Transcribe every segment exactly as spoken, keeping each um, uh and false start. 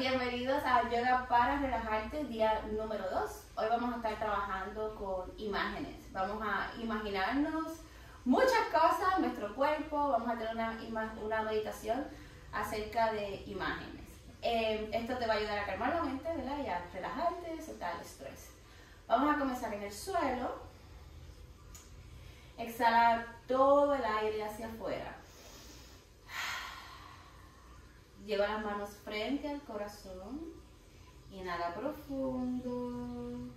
Bienvenidos a Yoga para Relajarte, día número dos. Hoy vamos a estar trabajando con imágenes. Vamos a imaginarnos muchas cosas en nuestro cuerpo. Vamos a tener una, una meditación acerca de imágenes. Eh, esto te va a ayudar a calmar la mente, ¿verdad? Y a relajarte, soltar el estrés. Vamos a comenzar en el suelo. Exhala todo el aire hacia afuera. Lleva las manos frente al corazón. Inhala profundo.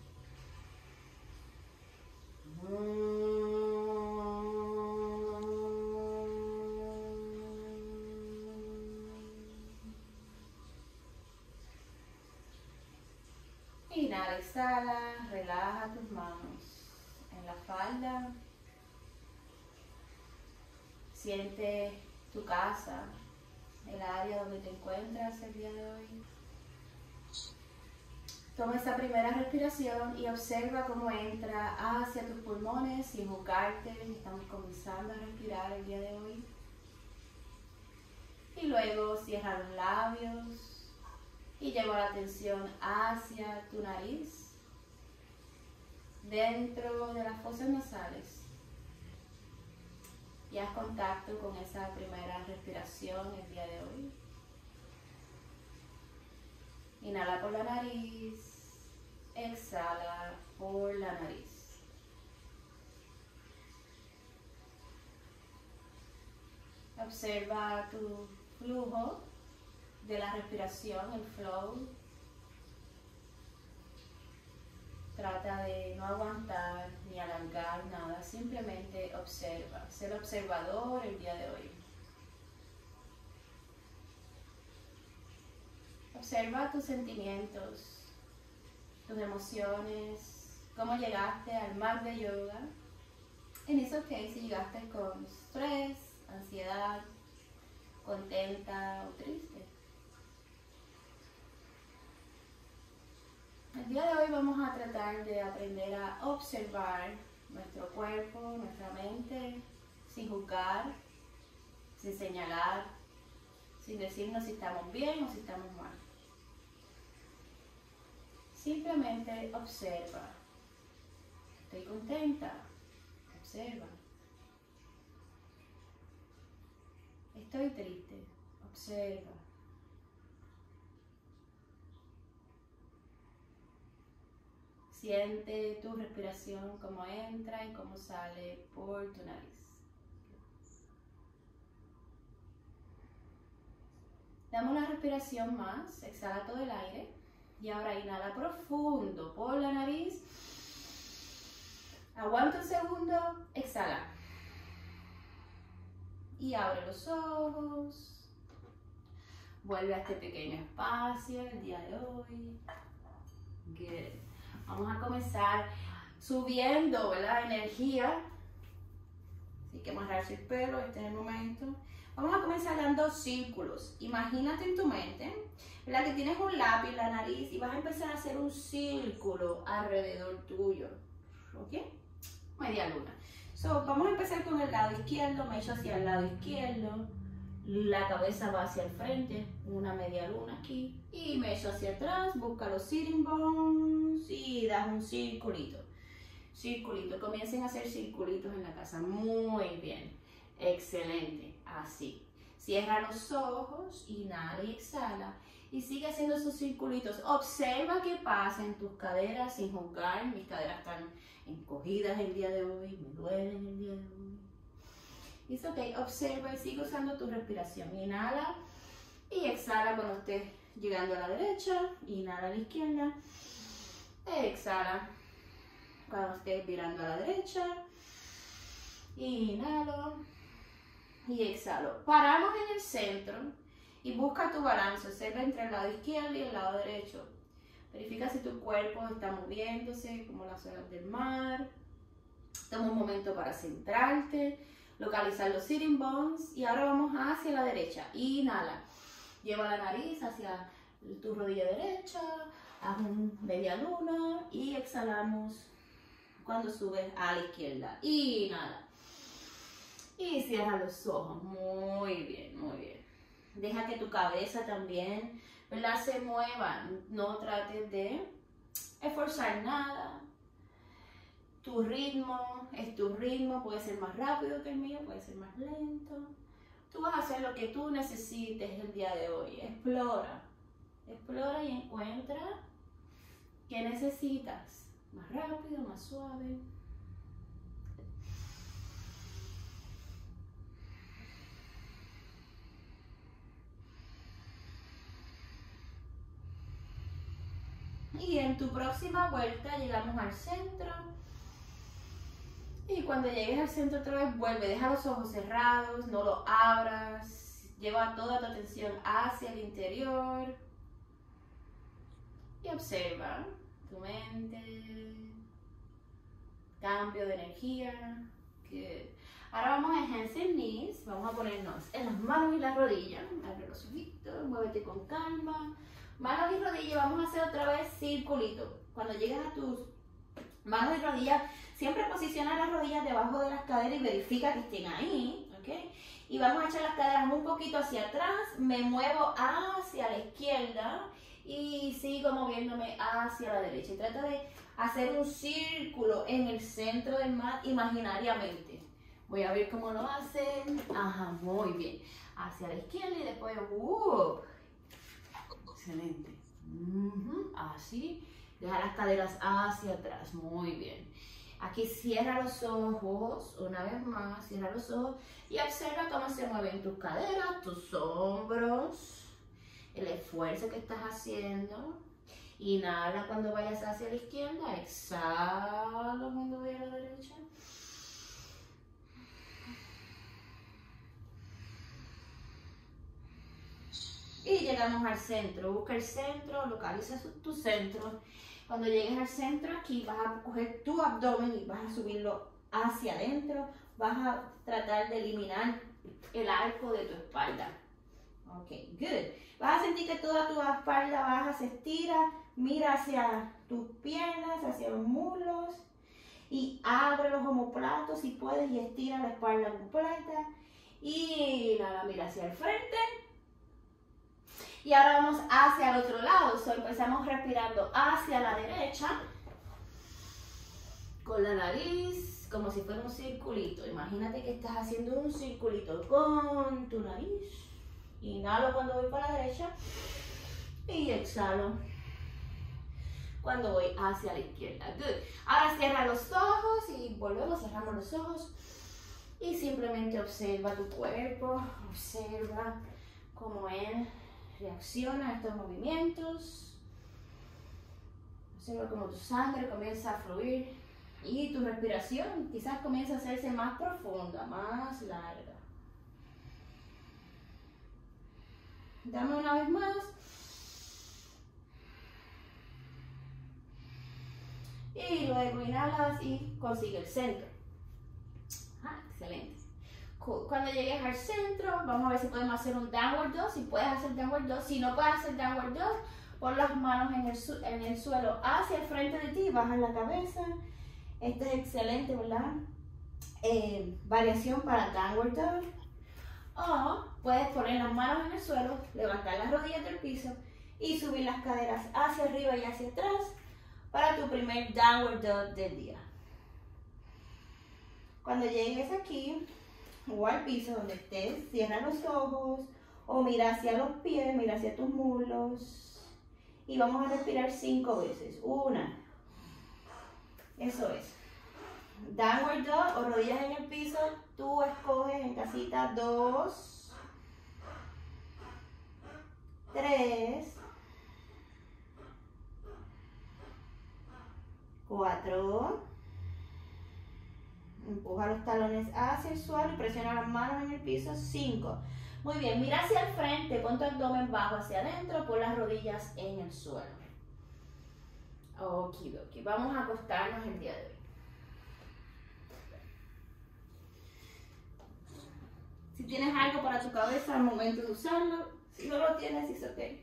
Inhala, exhala, relaja tus manos en la falda. Siente tu casa, el área donde te encuentras el día de hoy. Toma esta primera respiración y observa cómo entra hacia tus pulmones sin juzgarte. Estamos comenzando a respirar el día de hoy. Y luego cierra los labios y lleva la atención hacia tu nariz, dentro de las fosas nasales. Y haz contacto con esa primera respiración el día de hoy. Inhala por la nariz, exhala por la nariz. Observa tu flujo de la respiración, el flow. Trata de no aguantar ni alargar nada, simplemente observa, ser observador el día de hoy. Observa tus sentimientos, tus emociones, cómo llegaste al mar de yoga. En esos casos, si llegaste con estrés, ansiedad, contenta o triste. El día de hoy vamos a tratar de aprender a observar nuestro cuerpo, nuestra mente, sin juzgar, sin señalar, sin decirnos si estamos bien o si estamos mal. Simplemente observa. Estoy contenta. Observa. Estoy triste. Observa. Siente tu respiración, cómo entra y cómo sale por tu nariz. Dame una respiración más, exhala todo el aire. Y ahora inhala profundo por la nariz. Aguanta un segundo, exhala. Y abre los ojos. Vuelve a este pequeño espacio el día de hoy. Good. Vamos a comenzar subiendo, ¿verdad? Energía. Así que amarrarse el pelo, este es el momento. Vamos a comenzar dando círculos. Imagínate en tu mente, ¿verdad? Que tienes un lápiz en la nariz y vas a empezar a hacer un círculo alrededor tuyo. ¿Ok? Media luna. So, vamos a empezar con el lado izquierdo, me echo hacia el lado izquierdo. La cabeza va hacia el frente, una media luna aquí. Y me echo hacia atrás, busca los sitting bones y das un circulito. Circulito, comiencen a hacer circulitos en la casa. Muy bien, excelente, así. Cierra los ojos, inhala y exhala. Y sigue haciendo esos circulitos. Observa qué pasa en tus caderas sin juzgar. Mis caderas están encogidas el día de hoy, me duelen el día de hoy. It's okay. Observa y sigue usando tu respiración. Inhala y exhala cuando estés llegando a la derecha. Inhala a la izquierda. Exhala cuando estés virando a la derecha. Inhalo y exhalo. Paramos en el centro y busca tu balance. Observa entre el lado izquierdo y el lado derecho. Verifica si tu cuerpo está moviéndose como las olas del mar. Toma un momento para centrarte. Localizar los sitting bones y ahora vamos hacia la derecha. Inhala, lleva la nariz hacia tu rodilla derecha, haz un media luna y exhalamos cuando subes a la izquierda. Inhala y cierra los ojos. Muy bien, muy bien. Deja que tu cabeza también, ¿verdad?, se mueva. No trates de esforzar nada. Tu ritmo es tu ritmo. Puede ser más rápido que el mío, puede ser más lento. Tú vas a hacer lo que tú necesites el día de hoy. Explora. Explora y encuentra qué necesitas. Más rápido, más suave. Y en tu próxima vuelta llegamos al centro. Y cuando llegues al centro otra vez, vuelve. Deja los ojos cerrados, no los abras. Lleva toda tu atención hacia el interior. Y observa tu mente. Cambio de energía. Good. Ahora vamos a hands and knees. Vamos a ponernos en las manos y las rodillas. Abre los ojitos, muévete con calma. Manos y rodillas, vamos a hacer otra vez circulito. Cuando llegas a tus manos y rodillas, siempre posiciona las rodillas debajo de las caderas y verifica que estén ahí, ¿ok? Y vamos a echar las caderas un poquito hacia atrás, me muevo hacia la izquierda y sigo moviéndome hacia la derecha. Y trata de hacer un círculo en el centro del mat imaginariamente. Voy a ver cómo lo hacen. Ajá, muy bien. Hacia la izquierda y después, uh, excelente. Uh-huh. Así. Deja las caderas hacia atrás. Muy bien. Aquí cierra los ojos. Una vez más, cierra los ojos. Y observa cómo se mueven tus caderas, tus hombros. El esfuerzo que estás haciendo. Inhala cuando vayas hacia la izquierda. Exhala cuando vayas a la derecha. Y llegamos al centro, busca el centro, localiza tu centro. Cuando llegues al centro, aquí vas a coger tu abdomen y vas a subirlo hacia adentro. Vas a tratar de eliminar el arco de tu espalda. Ok, good. Vas a sentir que toda tu espalda baja se estira, mira hacia tus piernas, hacia los muslos. Y abre los omoplatos si puedes y estira la espalda completa. Y nada, mira hacia el frente. Y ahora vamos hacia el otro lado, so, empezamos respirando hacia la derecha, con la nariz, como si fuera un circulito. Imagínate que estás haciendo un circulito con tu nariz. Inhalo cuando voy para la derecha y exhalo cuando voy hacia la izquierda. Good. Ahora cierra los ojos y volvemos, cerramos los ojos y simplemente observa tu cuerpo, observa cómo él reacciona a estos movimientos. Observa cómo tu sangre comienza a fluir y tu respiración quizás comienza a hacerse más profunda, más larga. Dame una vez más. Y luego inhalas y consigue el centro. Ah, excelente. Cuando llegues al centro, vamos a ver si podemos hacer un downward dog. Si puedes hacer downward dog, si no puedes hacer downward dog, pon las manos en el, en el suelo hacia el frente de ti, baja la cabeza. Este es excelente, ¿verdad? Eh, variación para downward dog. O puedes poner las manos en el suelo, levantar las rodillas del piso y subir las caderas hacia arriba y hacia atrás para tu primer downward dog del día. Cuando llegues aquí o al piso donde estés, cierra los ojos o mira hacia los pies, mira hacia tus muslos y vamos a respirar cinco veces. Una, eso es downward dog o rodillas en el piso. Tú escoges en casita. Dos, tres, cuatro. Empuja los talones hacia el suelo y presiona las manos en el piso. cinco. Muy bien, mira hacia el frente, pon tu abdomen bajo hacia adentro, pon las rodillas en el suelo. Ok, ok. Vamos a acostarnos el día de hoy. Si tienes algo para tu cabeza, al momento de usarlo. Si no lo tienes, es ok.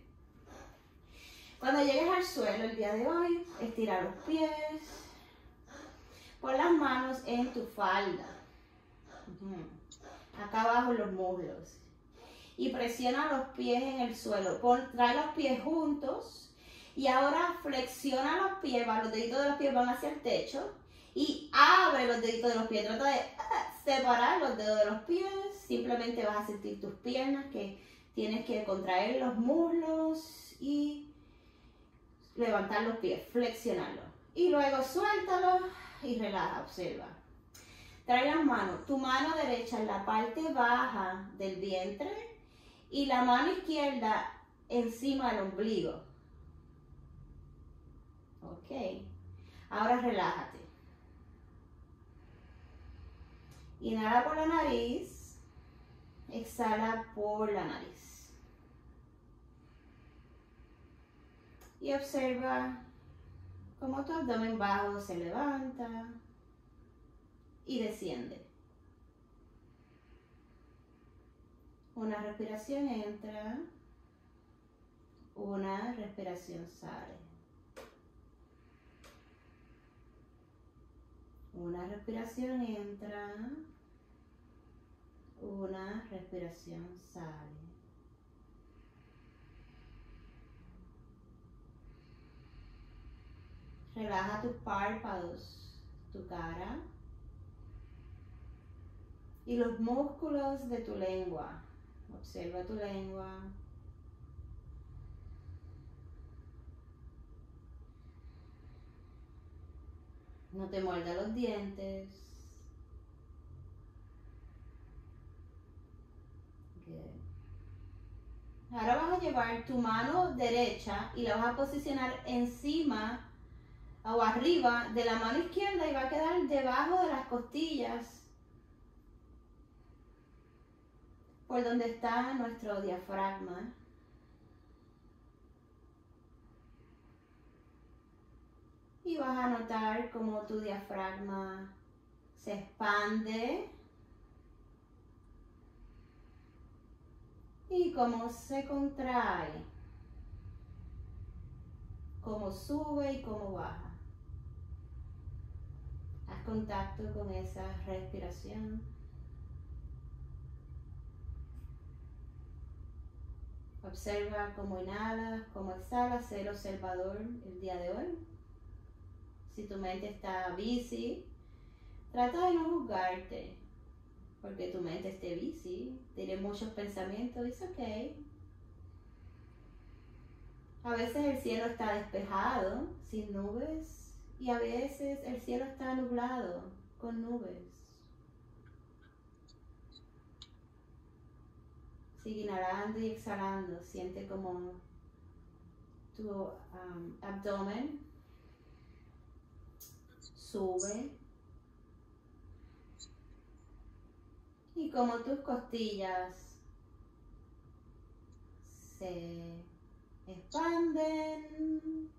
Cuando llegues al suelo el día de hoy, estira los pies. Pon las manos en tu falda, acá abajo en los muslos. y presiona los pies en el suelo. Pon, trae los pies juntos y ahora flexiona los pies, los deditos de los pies van hacia el techo y abre los deditos de los pies. Trata de separar los dedos de los pies, simplemente vas a sentir tus piernas que tienes que contraer los muslos y levantar los pies, flexionarlos. Y luego suéltalos y relaja, observa. Trae las manos, tu mano derecha en la parte baja del vientre y la mano izquierda encima del ombligo. Ok, ahora relájate. Inhala por la nariz, exhala por la nariz. Y observa cómo tu abdomen bajo se levanta y desciende. Una respiración entra, una respiración sale. Una respiración entra, una respiración sale. Relaja tus párpados, tu cara y los músculos de tu lengua. Observa tu lengua. No te muerdas los dientes. Good. Ahora vas a llevar tu mano derecha y la vas a posicionar encima o arriba de la mano izquierda y va a quedar debajo de las costillas por donde está nuestro diafragma. Y vas a notar cómo tu diafragma se expande y cómo se contrae, cómo sube y cómo baja. Haz contacto con esa respiración. Observa cómo inhalas, cómo exhalas, ser observador el día de hoy. Si tu mente está busy, trata de no juzgarte, porque tu mente esté busy, tiene muchos pensamientos, es ok. A veces el cielo está despejado, sin nubes. Y a veces el cielo está nublado, con nubes. Sigue inhalando y exhalando. Siente como tu um, abdomen sube. Y como tus costillas se expanden.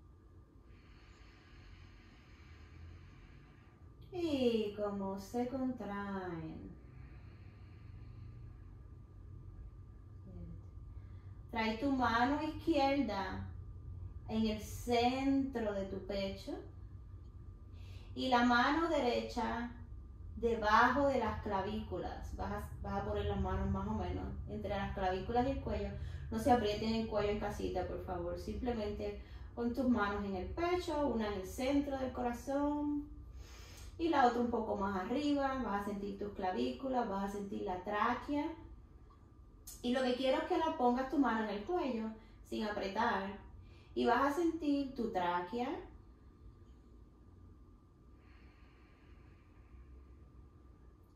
Y como se contraen. Trae tu mano izquierda en el centro de tu pecho y la mano derecha debajo de las clavículas. Vas a, vas a poner las manos más o menos entre las clavículas y el cuello. No se aprieten el cuello en casita, por favor. Simplemente pon tus manos en el pecho, una en el centro del corazón y la otra un poco más arriba. Vas a sentir tus clavículas, vas a sentir la tráquea. Y lo que quiero es que la pongas tu mano en el cuello, sin apretar. Y vas a sentir tu tráquea.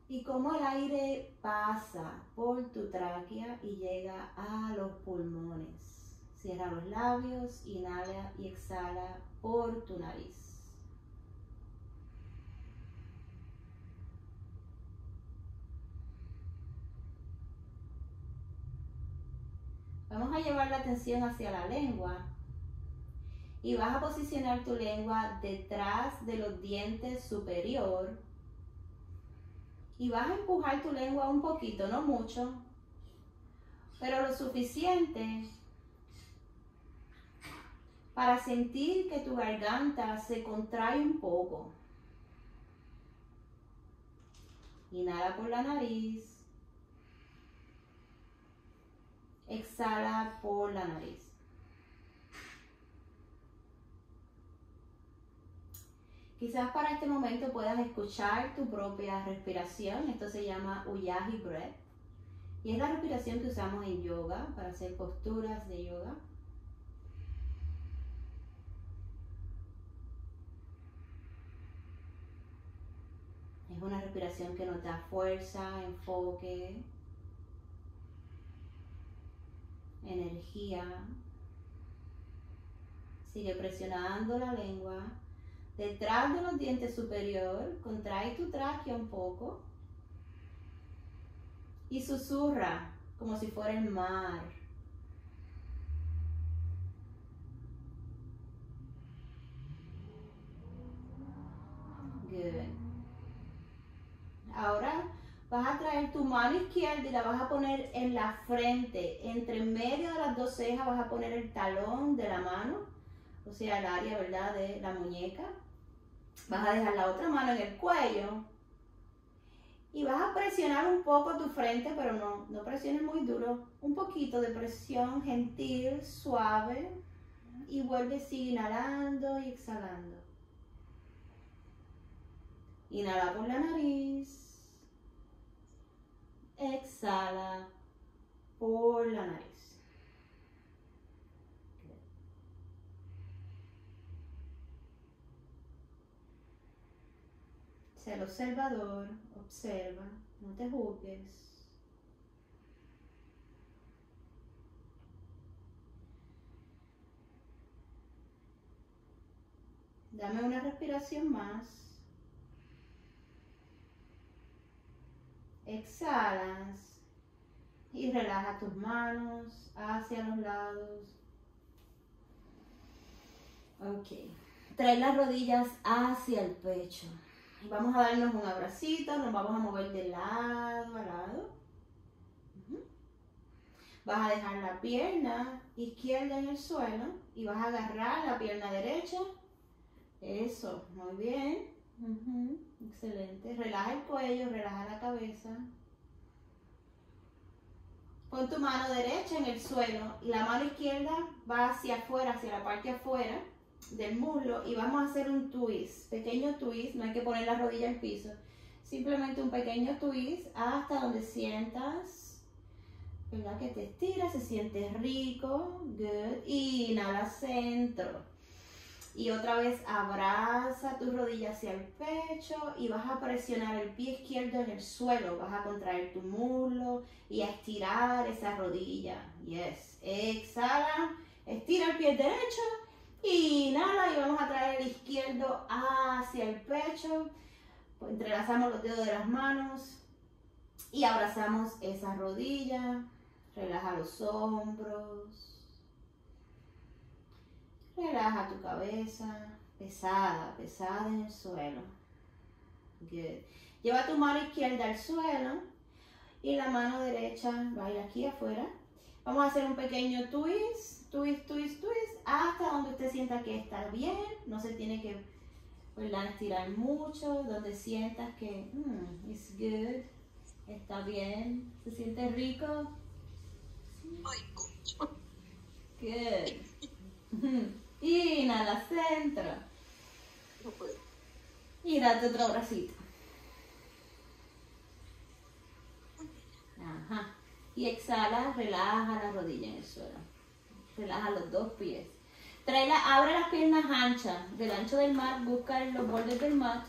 Y cómo el aire pasa por tu tráquea y llega a los pulmones. Cierra los labios, inhala y exhala por tu nariz. Vamos a llevar la atención hacia la lengua y vas a posicionar tu lengua detrás de los dientes superior y vas a empujar tu lengua un poquito, no mucho, pero lo suficiente para sentir que tu garganta se contrae un poco. Inhala por la nariz. exhala por la nariz. Quizás para este momento puedas escuchar tu propia respiración. Esto se llama Ujjayi Breath. Y es la respiración que usamos en yoga para hacer posturas de yoga. Es una respiración que nos da fuerza, enfoque, energía. Sigue presionando la lengua. Detrás de los dientes superior, contrae tu tráquea un poco y susurra como si fuera el mar. Good. Ahora vas a traer tu mano izquierda y la vas a poner en la frente. Entre medio de las dos cejas vas a poner el talón de la mano, o sea, el área, ¿verdad?, de la muñeca. Vas a dejar la otra mano en el cuello y vas a presionar un poco tu frente, pero no, no presiones muy duro. Un poquito de presión gentil, suave, y vuelves inhalando y exhalando. Inhala por la nariz, exhala por la nariz. El observador, observa, no te juzgues. Dame una respiración más. Exhalas y relaja tus manos hacia los lados. Ok, trae las rodillas hacia el pecho. Vamos a darnos un abracito, nos vamos a mover de lado a lado. Vas a dejar la pierna izquierda en el suelo y vas a agarrar la pierna derecha. Eso, muy bien. Uh-huh. Excelente. Relaja el cuello, relaja la cabeza. Pon tu mano derecha en el suelo y la mano izquierda va hacia afuera, hacia la parte afuera del muslo, y vamos a hacer un twist, pequeño twist. No hay que poner la rodilla al piso, simplemente un pequeño twist hasta donde sientas, ¿verdad?, que te estiras, se siente rico. Good. Inhala, centro, y otra vez abraza tus rodillas hacia el pecho y vas a presionar el pie izquierdo en el suelo. Vas a contraer tu muslo y a estirar esa rodilla. Yes. Exhala, estira el pie derecho. Inhala y vamos a traer el izquierdo hacia el pecho. Entrelazamos los dedos de las manos y abrazamos esa rodilla. Relaja los hombros. Relaja tu cabeza. Pesada, pesada en el suelo. Good. Lleva tu mano izquierda al suelo y la mano derecha va a ir aquí afuera. Vamos a hacer un pequeño twist, twist, twist, twist, hasta donde usted sienta que está bien. No se tiene que, ¿verdad?, estirar mucho, donde sientas que mm, it's good, está bien, se siente rico. Good. Inhala, centro. Y date otro bracito. Ajá. Y exhala, relaja la rodilla en el suelo. Relaja los dos pies. Trae la, abre las piernas anchas, del ancho del mat, busca los bordes del mat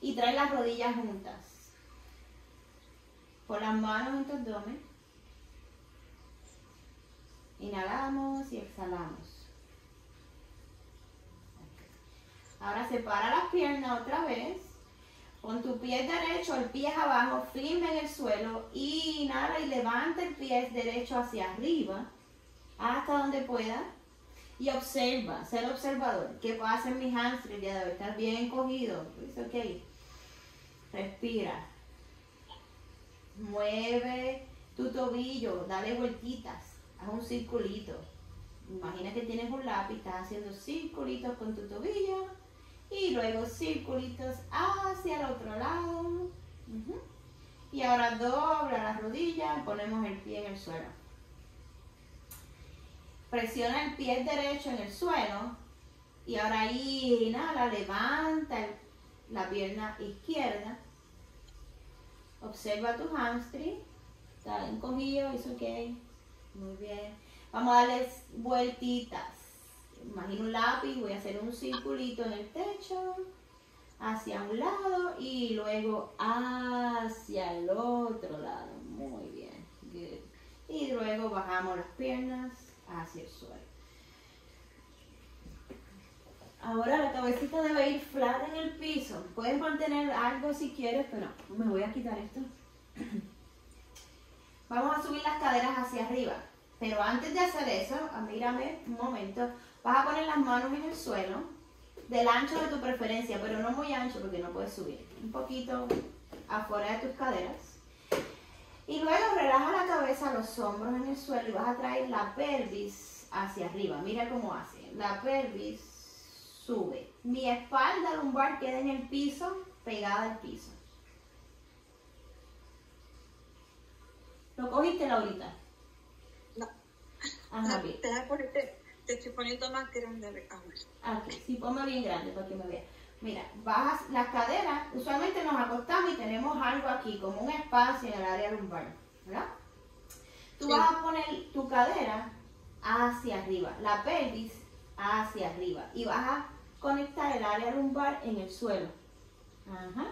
y trae las rodillas juntas. Pon las manos en tu abdomen. Inhalamos y exhalamos. Ahora separa las piernas otra vez. Con tu pie derecho, el pie abajo, firme en el suelo. Inhala y levanta el pie derecho hacia arriba, hasta donde pueda. Y observa, ser observador. ¿Qué pasa en mis hamstrings? Ya debe estar bien cogido. Pues, ok. Respira. Mueve tu tobillo, dale vueltitas. Haz un circulito. Imagina que tienes un lápiz, estás haciendo circulitos con tu tobillo. Y luego circulitos hacia el otro lado. Uh-huh. Y ahora dobla las rodillas, ponemos el pie en el suelo. Presiona el pie derecho en el suelo y ahora inhala, levanta la pierna izquierda. Observa tu hamstring, está encogido, es ok, muy bien. Vamos a darle vueltitas. Imagino un lápiz, voy a hacer un circulito en el techo, hacia un lado y luego hacia el otro lado. Muy bien, good. Y luego bajamos las piernas hacia el suelo. Ahora la cabecita debe ir flat en el piso. Pueden mantener algo si quieres, pero me voy a quitar esto. Vamos a subir las caderas hacia arriba. Pero antes de hacer eso, mírame un momento, vas a poner las manos en el suelo, del ancho de tu preferencia, pero no muy ancho porque no puedes subir. Un poquito afuera de tus caderas. Y luego relaja la cabeza, los hombros en el suelo y vas a traer la pelvis hacia arriba. Mira cómo hace. La pelvis sube. Mi espalda lumbar queda en el piso, pegada al piso. ¿Lo cogiste, Laurita? Ajá, bien. Te estoy poniendo más grande. Okay, sí, ponme bien grande para que me vea. Mira, bajas las caderas. Usualmente nos acostamos y tenemos algo aquí, como un espacio en el área lumbar, ¿verdad? Tú sí. Vas a poner tu cadera hacia arriba, la pelvis hacia arriba. Y vas a conectar el área lumbar en el suelo. Ajá.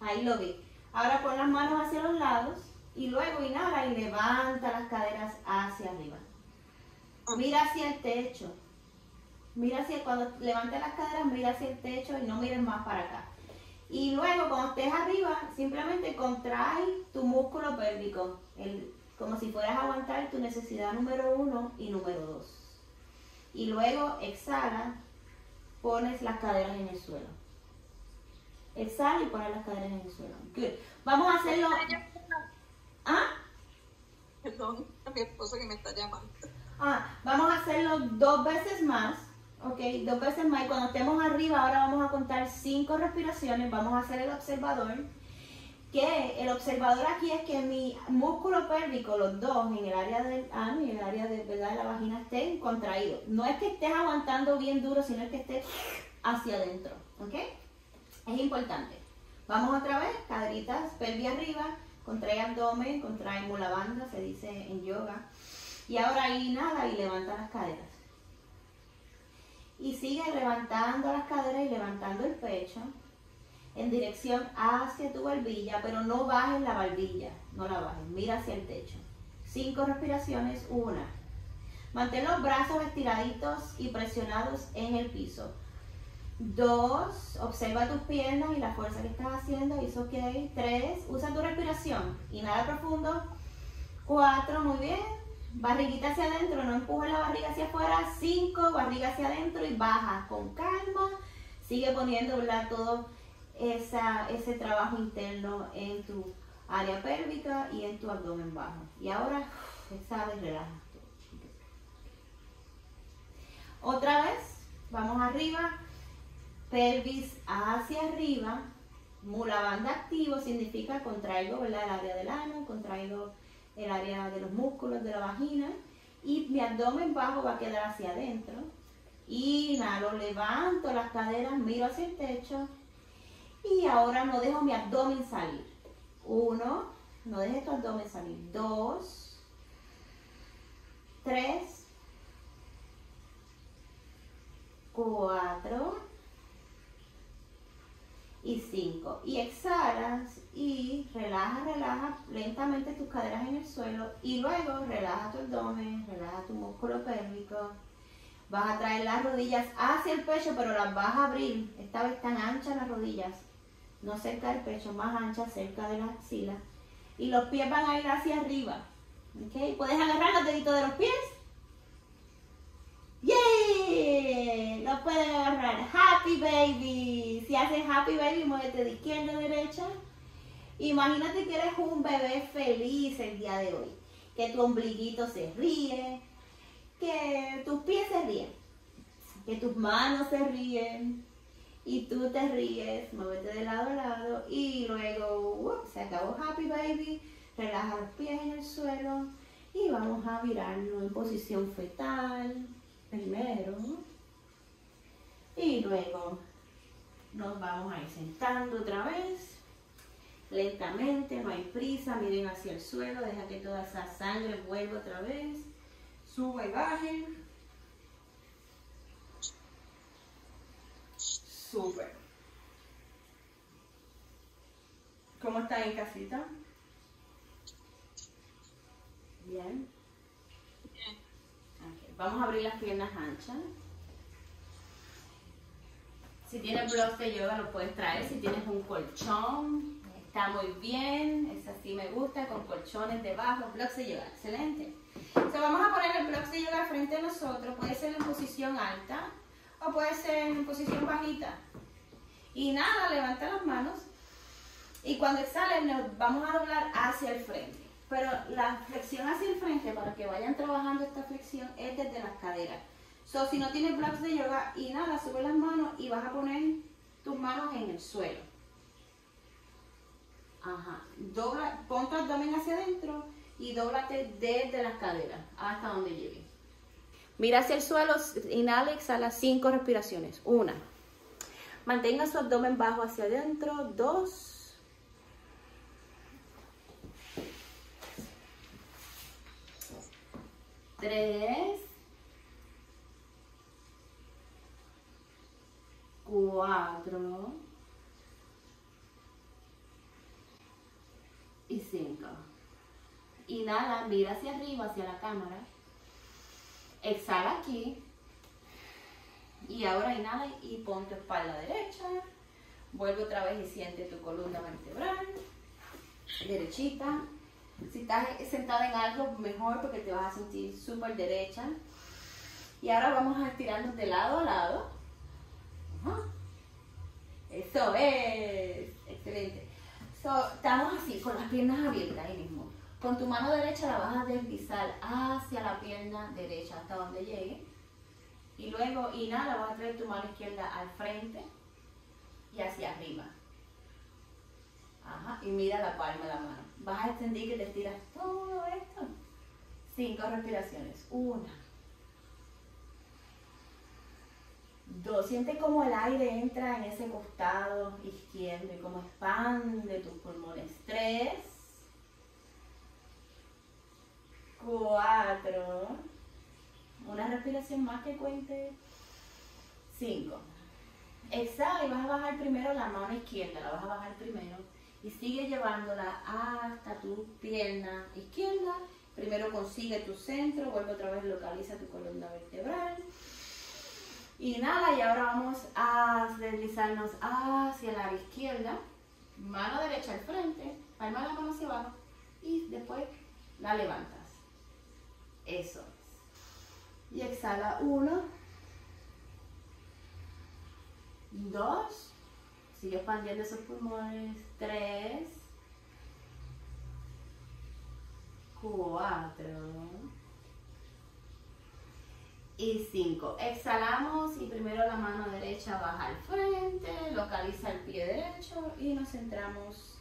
Ahí lo vi. Ahora pon las manos hacia los lados. Y luego inhala y levanta las caderas hacia arriba. Mira hacia el techo. Mira hacia, cuando levantes las caderas, mira hacia el techo y no mires más para acá. Y luego cuando estés arriba, simplemente contrae tu músculo pélvico. El, como si fueras a aguantar tu necesidad número uno y número dos. Y luego exhala, pones las caderas en el suelo. Exhala y pones las caderas en el suelo. Good. Vamos a hacerlo... ¿Ah? Perdón, a mi esposo que me está llamando. Ah, vamos a hacerlo dos veces más, ok, dos veces más. Y cuando estemos arriba, ahora vamos a contar cinco respiraciones. Vamos a hacer el observador. Que el observador aquí es que mi músculo pélvico, los dos, en el área del ano y en el área de, ¿verdad?, de la vagina, estén contraídos. No es que estés aguantando bien duro, sino es que estés hacia adentro, ok. Es importante. Vamos otra vez, caderitas, pelvis arriba. Contrae abdomen, contrae mula banda, se dice en yoga. Y ahora inhala y levanta las caderas. Y sigue levantando las caderas y levantando el pecho en dirección hacia tu barbilla, pero no bajes la barbilla, no la bajes, mira hacia el techo. Cinco respiraciones, una. Mantén los brazos estiraditos y presionados en el piso. Dos, observa tus piernas y la fuerza que estás haciendo, y eso ok. Tres, usa tu respiración, inhala profundo. Cuatro, muy bien, barriguita hacia adentro, no empujes la barriga hacia afuera. Cinco, barriga hacia adentro y baja con calma. Sigue poniendo, ¿verdad?, todo esa, ese trabajo interno en tu área pélvica y en tu abdomen bajo. Y ahora, sabes, relaja. Otra vez, vamos arriba. Pelvis hacia arriba, mula banda activo, significa contraigo, ¿verdad?, el área del ano, contraigo el área de los músculos de la vagina y mi abdomen bajo va a quedar hacia adentro. Inhalo, levanto las caderas, miro hacia el techo y ahora no dejo mi abdomen salir. Uno, no dejes tu abdomen salir. Dos, tres, cuatro. Y cinco. Y exhalas y relaja, relaja lentamente tus caderas en el suelo y luego relaja tu abdomen, relaja tu músculo pélvico. Vas a traer las rodillas hacia el pecho, pero las vas a abrir. Esta vez están anchas las rodillas, no cerca del pecho, más anchas cerca de las axilas. Y los pies van a ir hacia arriba. ¿Okay? Puedes agarrar los deditos de los pies. ¡Yay! Los pueden agarrar. ¡Happy Baby! Si haces Happy Baby, muévete de izquierda a derecha. Imagínate que eres un bebé feliz el día de hoy. Que tu ombliguito se ríe. Que tus pies se ríen. Que tus manos se ríen. Y tú te ríes. Muévete de lado a lado. Y luego, uh, se acabó Happy Baby. Relaja los pies en el suelo. Y vamos a virarnos en posición fetal, primero. Y luego nos vamos a ir sentando otra vez. Lentamente, no hay prisa, miren hacia el suelo, deja que toda esa sangre vuelva otra vez. Suba y baje. Súper. ¿Cómo están en casita? Bien. Bien. Okay. Vamos a abrir las piernas anchas. Si tienes blog de yoga lo puedes traer, si tienes un colchón, está muy bien, esa sí me gusta, con colchones debajo, blocks de yoga, excelente. Entonces vamos a poner el block de yoga frente a nosotros, puede ser en posición alta o puede ser en posición bajita. Y nada, levanta las manos y cuando exhales nos vamos a doblar hacia el frente. Pero la flexión hacia el frente, para que vayan trabajando esta flexión, es desde las caderas. So, si no tienes blocks de yoga, y nada, sube las manos y vas a poner tus manos en el suelo. Ajá, dobla, pon tu abdomen hacia adentro y dóblate desde las caderas hasta donde llegue. Mira hacia el suelo, inhala, exhala, cinco respiraciones. Una, mantenga su abdomen bajo hacia adentro. Dos, tres, cuatro, y cinco. Inhala, mira hacia arriba, hacia la cámara. Exhala aquí. Y ahora inhala y pon tu espalda derecha. Vuelve otra vez y siente tu columna vertebral. Derechita. Si estás sentada en algo, mejor, porque te vas a sentir súper derecha. Y ahora vamos a estirarnos de lado a lado. Ajá. Eso es. Excelente. So, estamos así, con las piernas abiertas ahí mismo. Con tu mano derecha la vas a deslizar hacia la pierna derecha, hasta donde llegue. Y luego, inhala, vas a traer tu mano izquierda al frente y hacia arriba. Ajá, y mira la palma de la mano. Vas a extender que te estiras todo esto. Cinco respiraciones. Una. Dos, siente como el aire entra en ese costado izquierdo y como expande tus pulmones. Tres, cuatro, una respiración más que cuente, cinco. Exhala y vas a bajar primero la mano izquierda, la vas a bajar primero y sigue llevándola hasta tu pierna izquierda. Primero consigue tu centro, vuelve otra vez, localiza tu columna vertebral. Inhala y ahora vamos a deslizarnos hacia la izquierda, mano derecha al frente, palma la mano hacia abajo y después la levantas. Eso. Y exhala uno, dos, sigue expandiendo esos pulmones, tres, cuatro. Y cinco. Exhalamos y primero la mano derecha baja al frente, localiza el pie derecho y nos centramos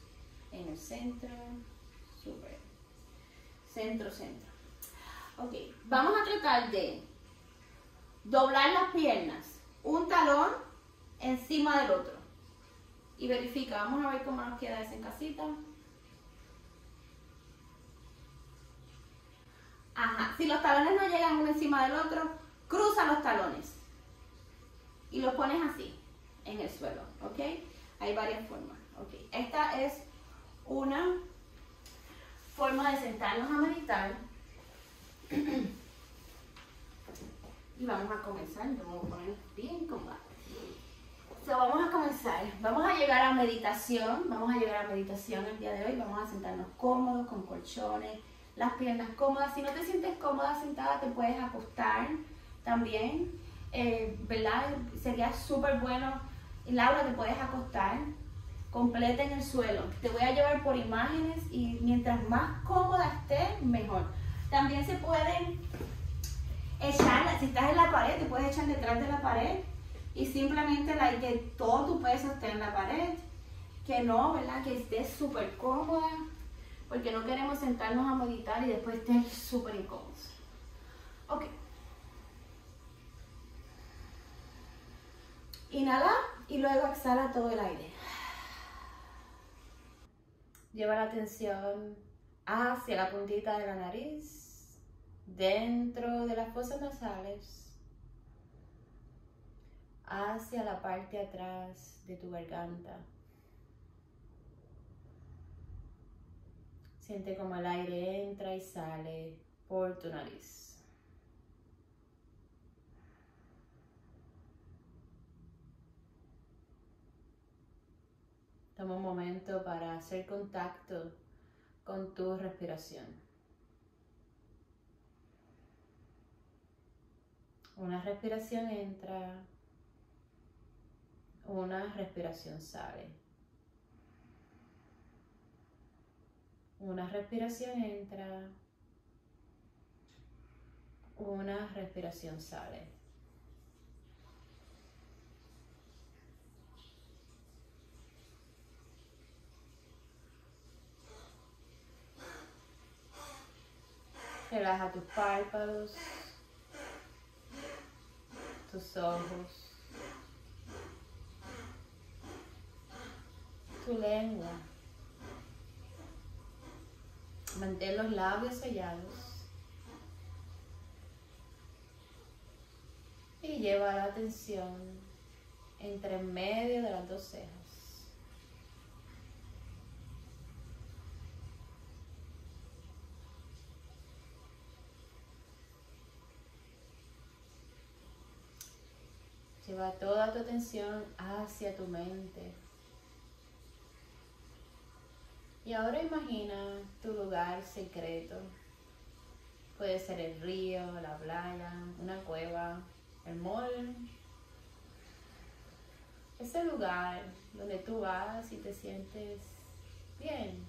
en el centro. Súper. Centro, centro. Ok, vamos a tratar de doblar las piernas, un talón encima del otro. Y verifica, vamos a ver cómo nos queda eso en casita. Ajá, si los talones no llegan uno encima del otro, cruza los talones y los pones así, en el suelo, ¿ok? Hay varias formas, ¿ok? Esta es una forma de sentarnos a meditar. Y vamos a comenzar, yo me voy a poner bien cómoda. So, vamos a comenzar, vamos a llegar a meditación, vamos a llegar a meditación el día de hoy, vamos a sentarnos cómodos, con colchones, las piernas cómodas. Si no te sientes cómoda sentada, te puedes acostar también, eh, ¿verdad? Sería súper bueno, Laura, te puedes acostar completa en el suelo. Te voy a llevar por imágenes y mientras más cómoda estés, mejor. También se pueden echar, si estás en la pared, te puedes echar detrás de la pared y simplemente la, que todo tu peso esté en la pared, que no, ¿verdad? Que estés súper cómoda. porque no queremos sentarnos a meditar y después estar súper incómodos. Ok. Inhala y luego exhala todo el aire. Lleva la atención hacia la puntita de la nariz, dentro de las fosas nasales, hacia la parte de atrás de tu garganta. Siente como el aire entra y sale por tu nariz. Toma un momento para hacer contacto con tu respiración. Una respiración entra, una respiración sale. Una respiración entra, una respiración sale. Relaja tus párpados, tus ojos, tu lengua. Mantén los labios sellados y lleva la atención entre medio de las dos cejas. Lleva toda tu atención hacia tu mente. Y ahora imagina tu lugar secreto. Puede ser el río, la playa, una cueva, el mall. Ese lugar donde tú vas y te sientes bien.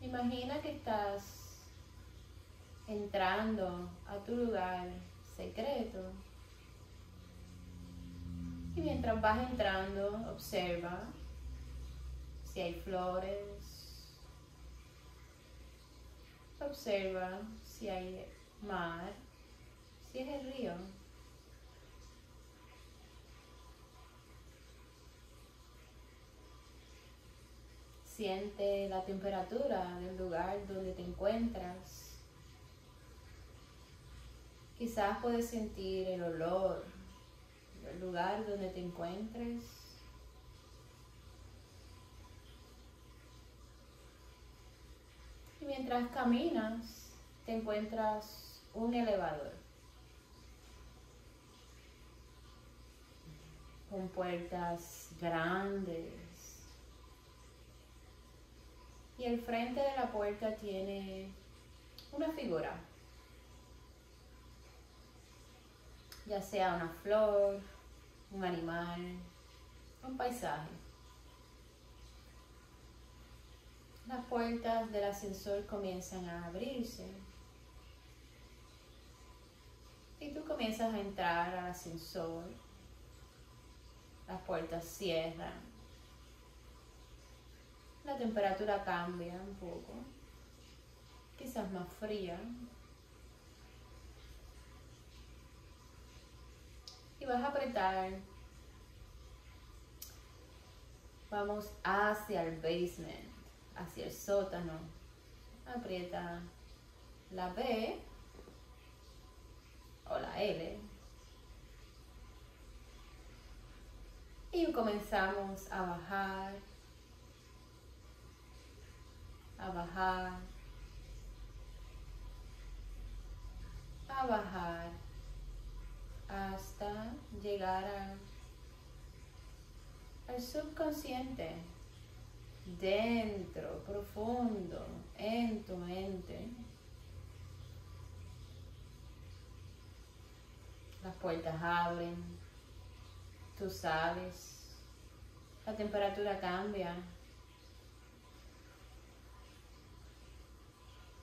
Imagina que estás entrando a tu lugar secreto. Y mientras vas entrando, observa si hay flores. Observa si hay mar, si es el río. Siente la temperatura del lugar donde te encuentras. Quizás puedes sentir el olor del lugar donde te encuentres. Y mientras caminas, te encuentras un elevador con puertas grandes. Y el frente de la puerta tiene una figura. Ya sea una flor, un animal, un paisaje. Las puertas del ascensor comienzan a abrirse. Y tú comienzas a entrar al ascensor. Las puertas cierran. La temperatura cambia un poco. Quizás más fría. Y vas a apretar. Vamos hacia el basement, hacia el sótano. Aprieta la B o la L. Y comenzamos a bajar, a bajar, a bajar, hasta llegar al, al subconsciente, dentro, profundo, en tu mente. Las puertas abren, tú sabes, la temperatura cambia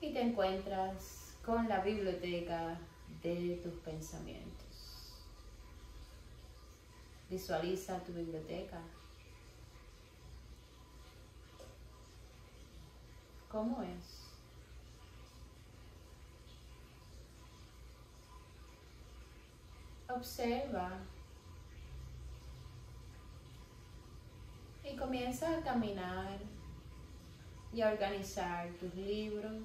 y te encuentras con la biblioteca de tus pensamientos. Visualiza tu biblioteca. ¿Cómo es? Observa y comienza a caminar y a organizar tus libros,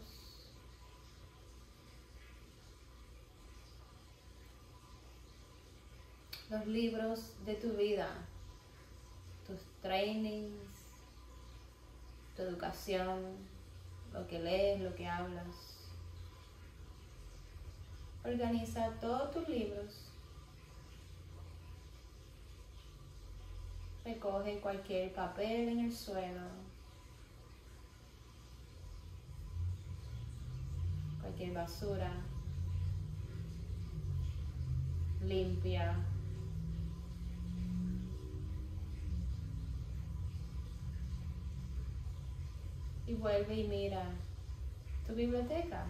los libros de tu vida, tus trainings, tu educación, lo que lees, lo que hablas. Organiza todos tus libros. Recoge cualquier papel en el suelo, cualquier basura, limpia. Y vuelve y mira tu biblioteca.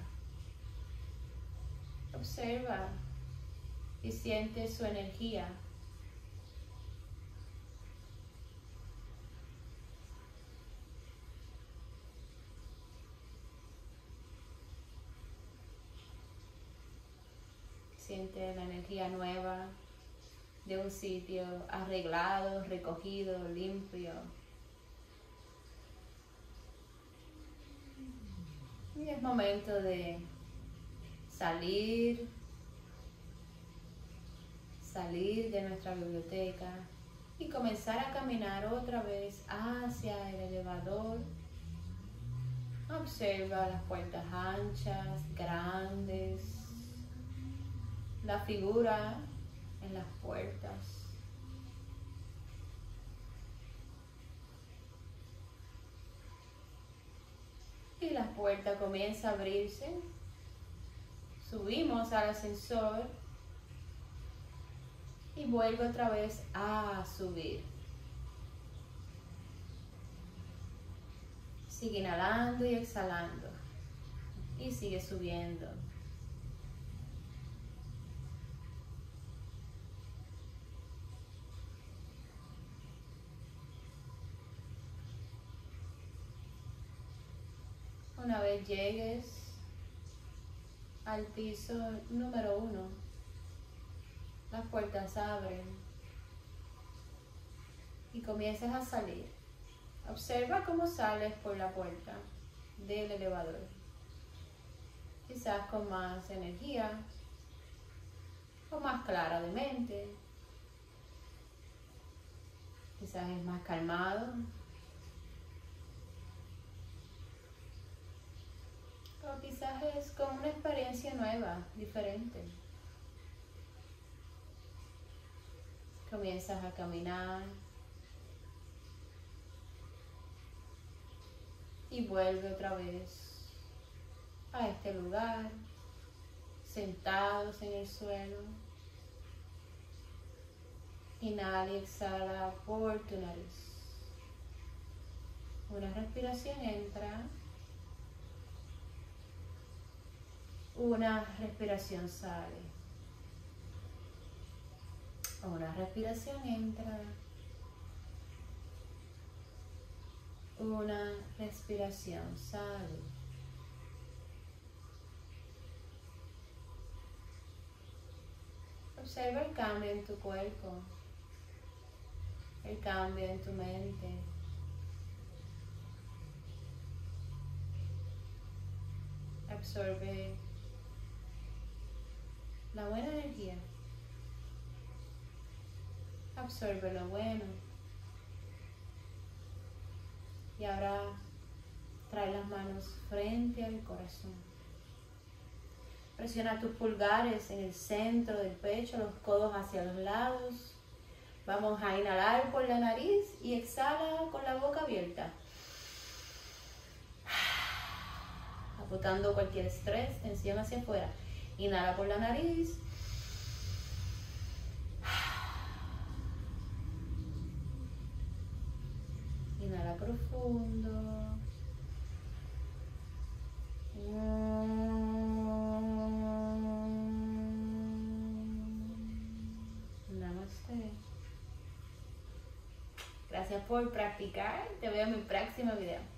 Observa y siente su energía. Siente la energía nueva de un sitio arreglado, recogido, limpio. Y es momento de salir, salir de nuestra biblioteca y comenzar a caminar otra vez hacia el elevador. Observa las puertas anchas, grandes. La figura en las puertas. Y la puerta comienza a abrirse. Subimos al ascensor y vuelve otra vez a subir. Sigue inhalando y exhalando. Y sigue subiendo. Una vez llegues al piso número uno, las puertas abren y comienzas a salir. Observa cómo sales por la puerta del elevador, quizás con más energía o más clara de mente, quizás es más calmado. O quizás es como una experiencia nueva, diferente. Comienzas a caminar y vuelve otra vez a este lugar, sentados en el suelo. Inhala y exhala por tu nariz. Una respiración entra. Una respiración sale, una respiración entra, una respiración sale. Observa el cambio en tu cuerpo, el cambio en tu mente. Absorbe la buena energía, absorbe lo bueno y ahora trae las manos frente al corazón. Presiona tus pulgares en el centro del pecho, los codos hacia los lados. Vamos a inhalar por la nariz y exhala con la boca abierta, botando cualquier estrés, tensión hacia afuera. Inhala por la nariz. Inhala profundo. Namaste. Gracias por practicar. Te veo en mi próximo video.